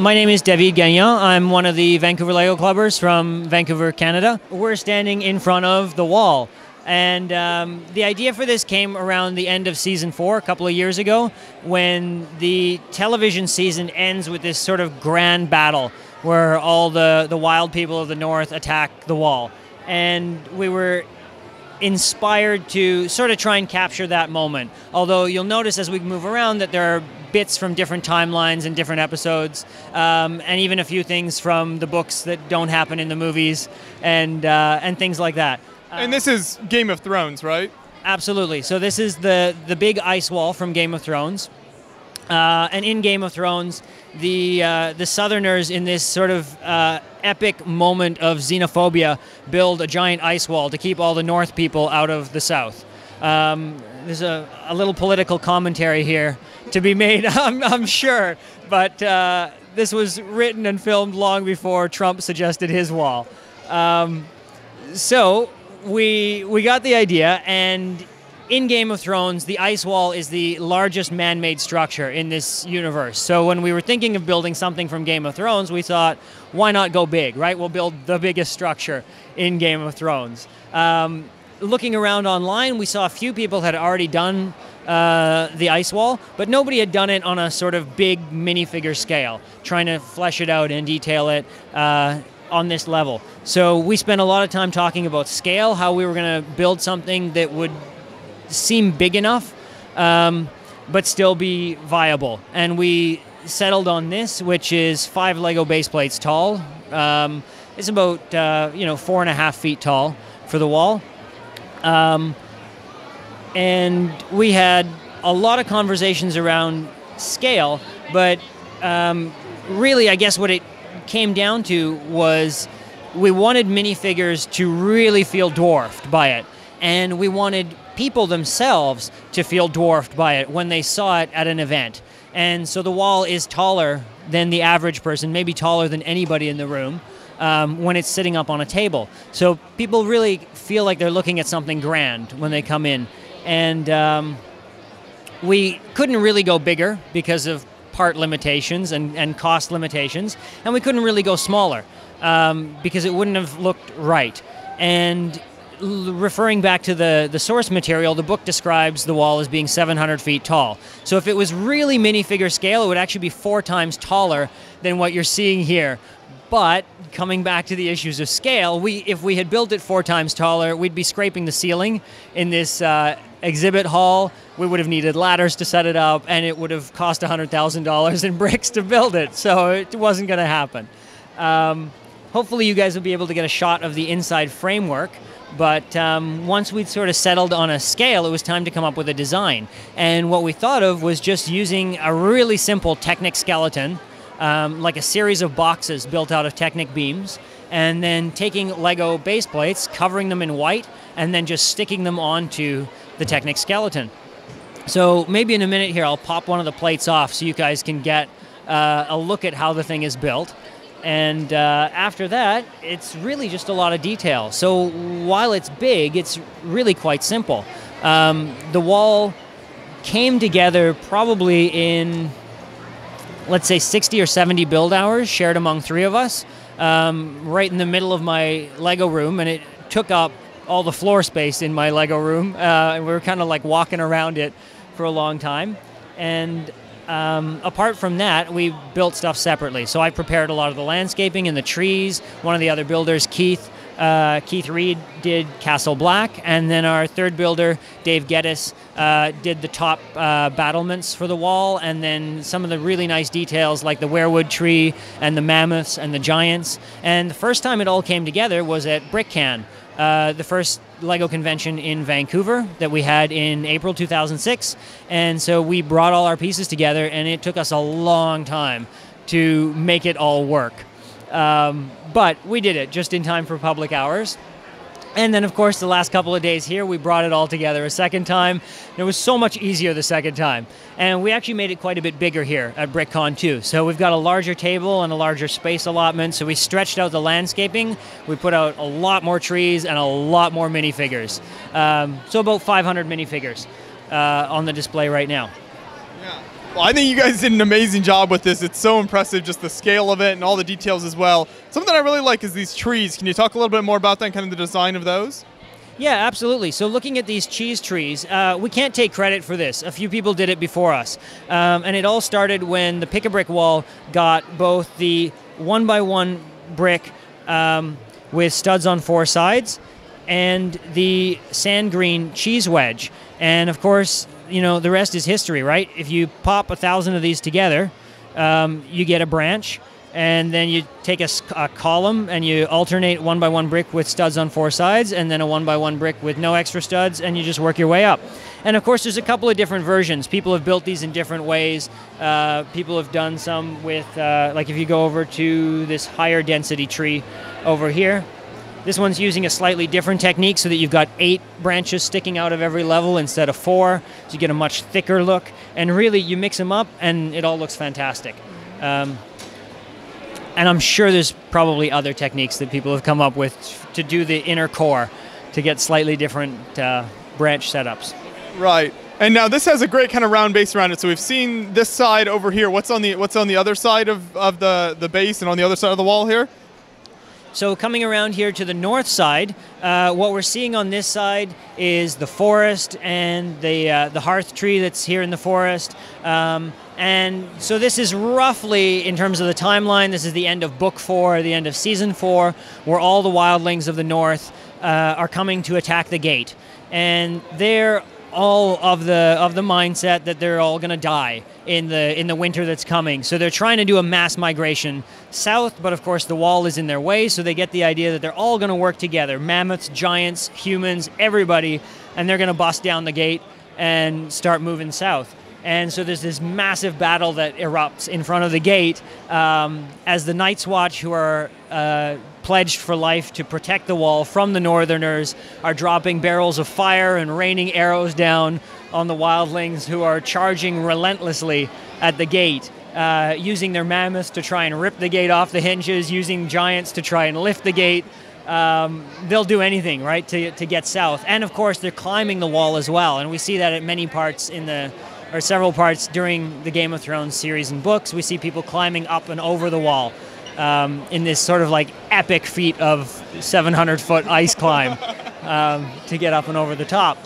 My name is David Gagnon. I'm one of the Vancouver Lego Clubbers from Vancouver, Canada. We're standing in front of the wall. And the idea for this came around the end of season 4 a couple of years ago, when the television season ends with this sort of grand battle where all the wild people of the north attack the wall. And we were inspired to sort of try and capture that moment. Although you'll notice as we move around that there are bits from different timelines and different episodes, and even a few things from the books that don't happen in the movies, and things like that. And this is Game of Thrones, right? Absolutely. So this is the big ice wall from Game of Thrones. And in Game of Thrones, the Southerners, in this sort of epic moment of xenophobia, build a giant ice wall to keep all the North people out of the South. There's a little political commentary here to be made, I'm sure, but this was written and filmed long before Trump suggested his wall. So we got the idea, and in Game of Thrones, the ice wall is the largest man-made structure in this universe. So when we were thinking of building something from Game of Thrones, we thought, why not go big, right? We'll build the biggest structure in Game of Thrones. Looking around online, we saw a few people had already done the ice wall, but nobody had done it on a sort of big minifigure scale, trying to flesh it out and detail it on this level. So we spent a lot of time talking about scale, how we were going to build something that would seem big enough, but still be viable. And we settled on this, which is 5 Lego base plates tall. It's about 4.5 feet tall for the wall. And we had a lot of conversations around scale, but really, I guess what it came down to was we wanted minifigures to really feel dwarfed by it, and we wanted people themselves to feel dwarfed by it when they saw it at an event. And so the wall is taller than the average person, maybe taller than anybody in the room, when it's sitting up on a table. So people really feel like they're looking at something grand when they come in. And we couldn't really go bigger because of part limitations and cost limitations, and we couldn't really go smaller because it wouldn't have looked right. And referring back to the source material, the book describes the wall as being 700 feet tall. So if it was really minifigure scale, it would actually be 4 times taller than what you're seeing here. But coming back to the issues of scale, if we had built it 4 times taller, we'd be scraping the ceiling in this exhibit hall. We would have needed ladders to set it up, and it would have cost $100,000 in bricks to build it. So it wasn't going to happen. Hopefully you guys will be able to get a shot of the inside framework. But once we'd sort of settled on a scale, it was time to come up with a design. And what we thought of was just using a really simple Technic skeleton, like a series of boxes built out of Technic beams, and then taking Lego base plates, covering them in white, and then just sticking them onto the Technic skeleton. So maybe in a minute here, I'll pop one of the plates off so you guys can get a look at how the thing is built. And after that, it's really just a lot of detail. So while it's big, it's really quite simple. The wall came together probably in, let's say, 60 or 70 build hours shared among 3 of us, right in the middle of my Lego room, and it took up all the floor space in my Lego room. And we were kind of like walking around it for a long time. And apart from that, we built stuff separately. So I prepared a lot of the landscaping and the trees. One of the other builders, Keith Reed, did Castle Black. And then our third builder, Dave Geddes, did the top battlements for the wall. And then some of the really nice details like the weirwood tree and the mammoths and the giants. And the first time it all came together was at BrickCon, the first Lego convention in Vancouver that we had in April 2006. And so we brought all our pieces together, and it took us a long time to make it all work. But we did it just in time for public hours. And then, of course, the last couple of days here, we brought it all together a second time. It was so much easier the second time. And we actually made it quite a bit bigger here at BrickCon, too. So we've got a larger table and a larger space allotment. So we stretched out the landscaping. We put out a lot more trees and a lot more minifigures. So about 500 minifigures on the display right now. Yeah. Well, I think you guys did an amazing job with this. It's so impressive, just the scale of it and all the details as well. Something I really like is these trees. Can you talk a little bit more about that and kind of the design of those? Yeah, absolutely. So looking at these cheese trees, we can't take credit for this. A few people did it before us. And it all started when the Pick a Brick wall got both the 1x1 brick with studs on 4 sides and the sand green cheese wedge. And of course, you know, the rest is history, right? If you pop 1,000 of these together, you get a branch. And then you take a column and you alternate 1x1 brick with studs on 4 sides, and then a 1x1 brick with no extra studs, and you just work your way up. And of course, there's a couple of different versions. People have built these in different ways. People have done some with, like if you go over to this higher density tree over here, this one's using a slightly different technique so that you've got 8 branches sticking out of every level instead of 4, so you get a much thicker look. And really, you mix them up and it all looks fantastic. And I'm sure there's probably other techniques that people have come up with to do the inner core to get slightly different branch setups. Right. And now this has a great kind of round base around it. So we've seen this side over here. What's on the other side of the base and on the other side of the wall here? So coming around here to the north side, what we're seeing on this side is the forest and the hearth tree that's here in the forest. And so this is roughly, in terms of the timeline, this is the end of Book 4, the end of Season 4, where all the wildlings of the north are coming to attack the gate. And they're all of the mindset that they're all going to die in the winter that's coming. So they're trying to do a mass migration south, but of course the wall is in their way, so they get the idea that they're all going to work together. Mammoths, giants, humans, everybody, and they're going to bust down the gate and start moving south. And so there's this massive battle that erupts in front of the gate as the Night's Watch, who are pledged for life to protect the wall from the northerners, are dropping barrels of fire and raining arrows down on the wildlings, who are charging relentlessly at the gate, using their mammoths to try and rip the gate off the hinges, using giants to try and lift the gate. They'll do anything, right, to get south. And of course, they're climbing the wall as well. And we see that at many parts in the... or several parts during the Game of Thrones series and books, we see people climbing up and over the wall in this sort of like epic feat of 700-foot ice climb to get up and over the top.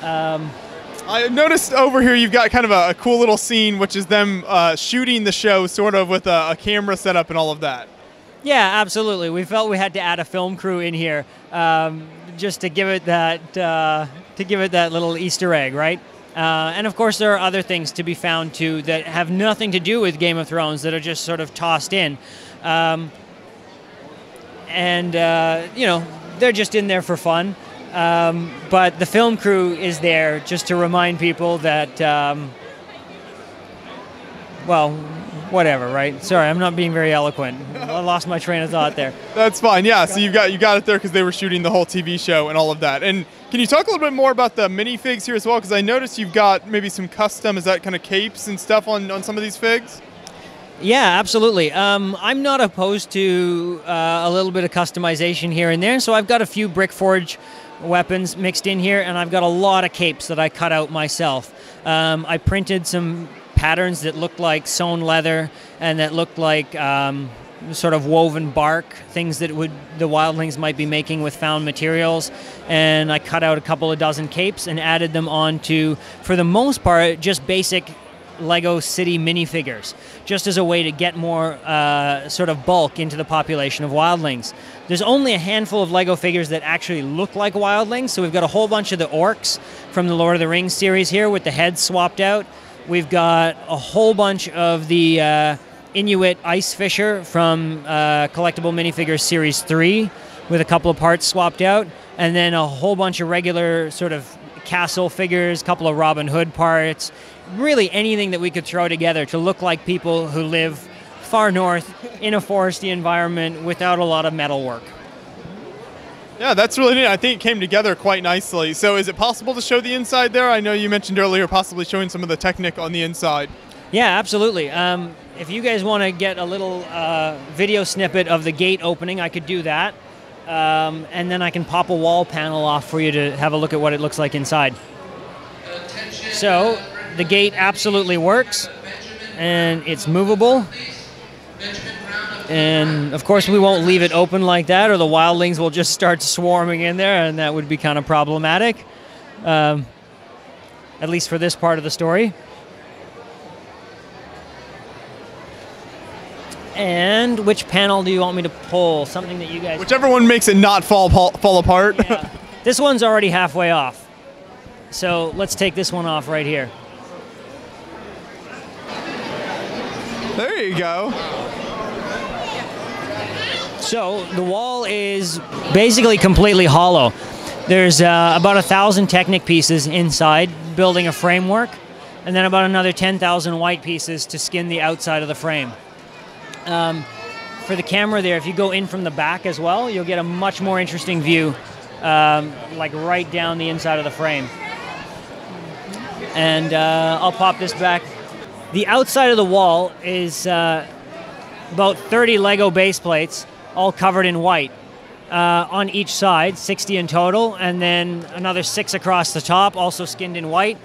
I noticed over here you've got kind of a cool little scene, which is them shooting the show sort of with a camera setup and all of that. Yeah, absolutely. We felt we had to add a film crew in here just to give it that little Easter egg, right? And of course there are other things to be found too that have nothing to do with Game of Thrones that are just sort of tossed in. You know, they're just in there for fun. But the film crew is there just to remind people that, well, whatever, right? Sorry, I'm not being very eloquent. I lost my train of thought there. That's fine, yeah. So you got it there because they were shooting the whole TV show and all of that. And can you talk a little bit more about the minifigs here as well? Because I noticed you've got maybe some custom, is that kind of capes and stuff on some of these figs? Yeah, absolutely. I'm not opposed to a little bit of customization here and there. So I've got a few Brick Forge weapons mixed in here, and I've got a lot of capes that I cut out myself. I printed some patterns that looked like sewn leather and that looked like sort of woven bark, things that the wildlings might be making with found materials. And I cut out a couple of dozen capes and added them onto, for the most part, just basic Lego City minifigures, just as a way to get more sort of bulk into the population of wildlings. There's only a handful of Lego figures that actually look like wildlings, so we've got a whole bunch of the orcs from the Lord of the Rings series here with the heads swapped out. We've got a whole bunch of the Inuit Ice Fisher from Collectible Minifigure Series 3 with a couple of parts swapped out, and then a whole bunch of regular sort of castle figures, a couple of Robin Hood parts, really anything that we could throw together to look like people who live far north in a foresty environment without a lot of metal work. Yeah, that's really neat. I think it came together quite nicely. So is it possible to show the inside there? I know you mentioned earlier possibly showing some of the Technic on the inside. Yeah, absolutely. If you guys want to get a little video snippet of the gate opening, I could do that. And then I can pop a wall panel off for you to have a look at what it looks like inside. So The gate absolutely works, and it's movable. And of course we won't leave it open like that, or the wildlings will just start swarming in there, and that would be kind of problematic, at least for this part of the story. And which panel do you want me to pull? Something that you guys... Whichever one makes it not fall apart. Yeah. This one's already halfway off. So let's take this one off right here. There you go. So the wall is basically completely hollow. There's about 1,000 Technic pieces inside, building a framework, and then about another 10,000 white pieces to skin the outside of the frame. For the camera there, if you go in from the back as well, you'll get a much more interesting view, like right down the inside of the frame. And I'll pop this back. The outside of the wall is about 30 Lego base plates, all covered in white, on each side, 60 in total, and then another 6 across the top, also skinned in white.